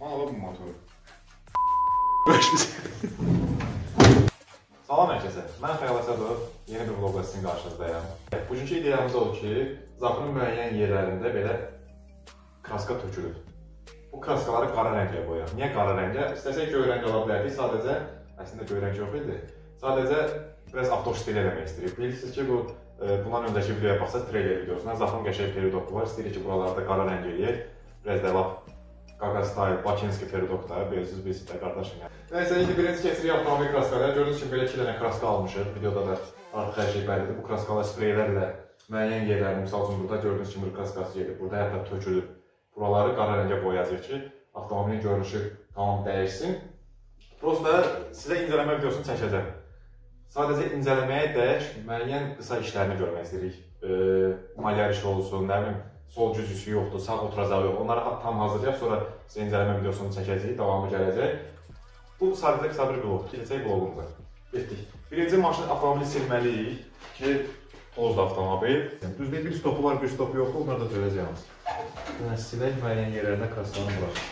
Van a motor. Salam hər kəsə, mən Xəyal Əsədov, yeni bir vlogla sizin qarşınızdayım. Bugünkü ideyamız odur ki, zafının müəyyən yerlərində belə kraska tökülür. Bu kraskaları qara rəngə qoyaq. Niyə qara rəngə? İstəsək göy rəng ala bilərdik, sadəcə, əslində göy rəng yox idi. Sadəcə, biraz avtoştil eləmək istəyirik. Bilirsiniz ki, bundan öncəki videoya baxsaq, trailer videosuna zafın qəşəng peridoku var. İstəyirik ki, buralarda qara rəng eləyək. Biraz da lap Qaqa style, Bakinski peridok da, bilirsiniz, biz də qardaşım yəni. Nəysə, indi birinci keçirik avtomobil kraskalara. Gördünüz ki, belə 2 dənə kraska almışıq. Videoda da artıq hər şey bəllidir. Bu kraskalar spreylərlə müəyyən yerlərini, misal üçün burada gördünüz ki, mür kraskası gedir. Burada hətta tökülür. Buraları qara rəngə boyayacaq ki, avtomobilin görünüşü tamam dəyişsin. Prosta sizə incələmə videosunu çəkəcəm. Sadəcə incələməyə dəyək, müəyyən qısa işlərini görmək istəyirik. Malyar işi olsun, nə bilim. Sol cüz üsü yoxdur, sağ oturacağı yox. Onları tam hazırlayaq, sonra sizə incələmə videosunu çəkəcəyik, davamı gələcək. Bu sadəcə qısa bir vlog, keçəcək vlogumuza. Getdik. Birinci maşın avtomobili silməliyik ki, tozlu avtomobil. Düzdür, bir stopu var, bir stopu yoxdur, onları da döyəcəyimiz. Yəni silək müəyyən yerlərində kraslanı bırak.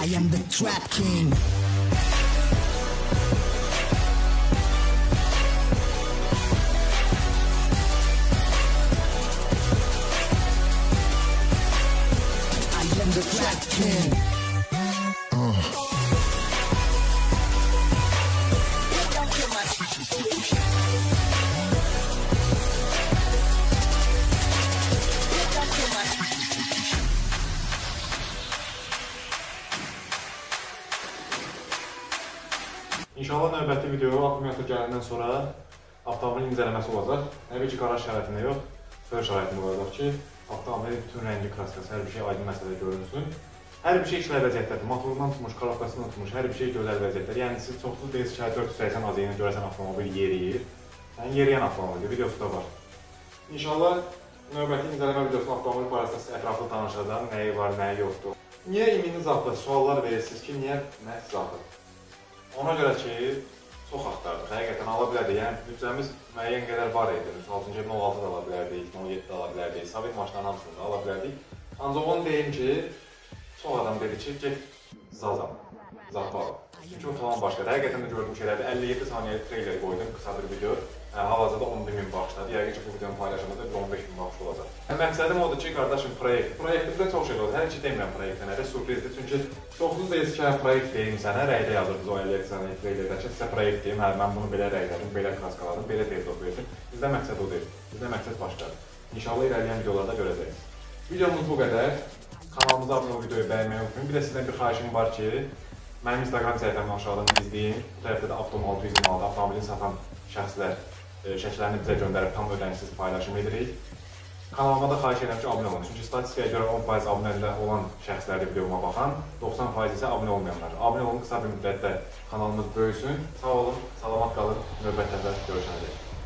I am the trap king. I am the trap king. İnşallah növbəti videoya akkumulyator gələndən sonra avtomobilin incələməsi olacaq. Nəbii ki, qaraj şəraitində yox, för şəraitində olacaq ki, avtomobilin bütün rəngi kraskası, hər bir şey aydın məsələdə görünsün. Hər bir şey işlər vəziyyətlərdir, motorundan tutmuş, qarafqasından tutmuş, hər bir şey gözəl vəziyyətlər. Yəni siz çoxsuz deyilsiniz ki, 480 az yerinə görəsən avtomobil yeriyir. Yəni yeriyən avtomobildir, videosu da var. İnşallah növbəti incələmə videosunu avtomobil barəsində siz ətraflı danışacağım, nəyi var, nəyi yoxdur. Niyə imini zaptır? Suallar verirsiniz ki, niyə məhz zaptır? Ona görə ki, çox axtardıq, həqiqətən ala bilərdik, yəni büdcəmiz müəyyən qədər var idi. Misal üçün, 2016 da ala bilərdik, 2017 də ala bilərdik, sabit maçların hamısını da ala bilərdik. Ancaq onu deyim ki, çox adam dedi ki, get Zaza, Zappa alın. Çünki o falan başqadır, həqiqətən də gördüğüm şeylərdir, 57 saniyəlik trailer qoydum, qısa bir video. Hal-hazırda 11.000 baxışdadır, yəqin ki, bu videonun paylaşımında 15.000 baxış olacaq. məqsədim odur ki, qardaşım, Proyektdə çox şey olur, hər iki deymirəm proyektdən, əgər sürprizdir. Çünki 9-da etkə proyekt deyim sənə, rəydə yazırdınız o elektronu etkə ki, sizə proyekt deyim, hə, mən bunu belə rəylədim, belə kraskaladım, belə tez oxuyursun. Bizdə məqsəd o deyil, bizdə məqsəd başqadır. İnşallah irəliyən videolarda görəcəksiniz. Videomuz bu qədər. Kanalımıza abunə olub videoyu bəyənməyi unutmayın. Bir də sizdən bir xahişim var ki, mənim Instagram səhifəmin aşağıdan izləyin. Bu tərəfdə də Avtom 626 avtomobilini satan şəxslər şəkillərini bizə göndərib tam ödənişsiz paylaşım edirik. Kanalıma da xahiş edirəm ki, abunə olun. Çünki statistikaya görə 10% abunəli olan şəxslərdir videoma baxan, 90% isə abunə olmayanlar. Abunə olun, qısa bir müddətdə kanalımız böyüsün. Sağ olun, salamat qalın, növbət dəfə görüşənəcək.